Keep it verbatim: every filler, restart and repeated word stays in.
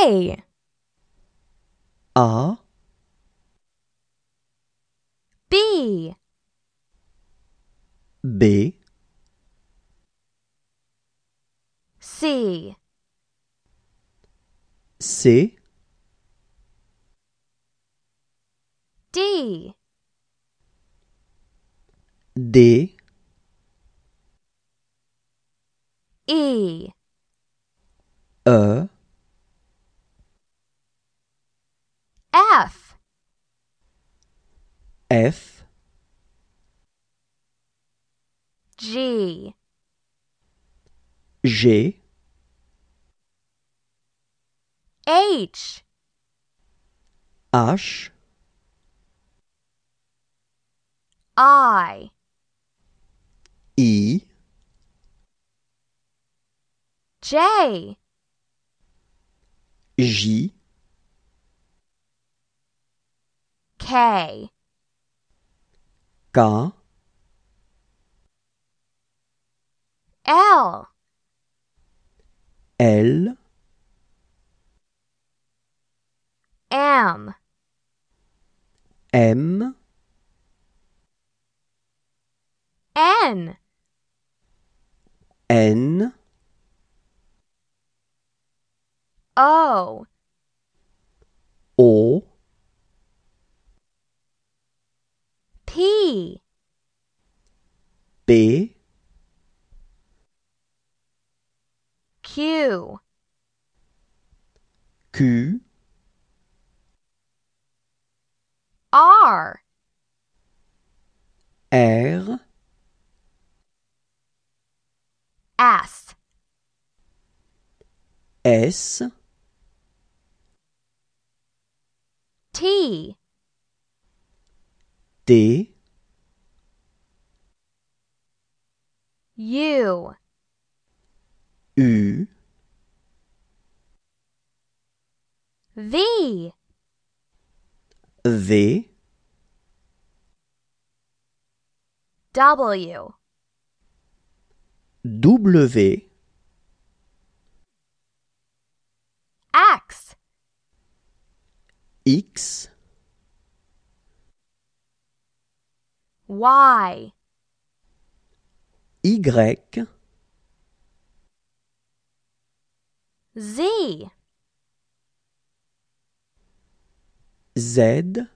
A. R. B. B. C. C. D. D. E. E. F. F. G. G. H. H. I. E. J. J. K. K. L. L. M. M. N. N. O. O. P. B. Q. Q. R. R. S. S. T. D. U. U. V. V. W. W. X. X. Y. Y. Z. Z.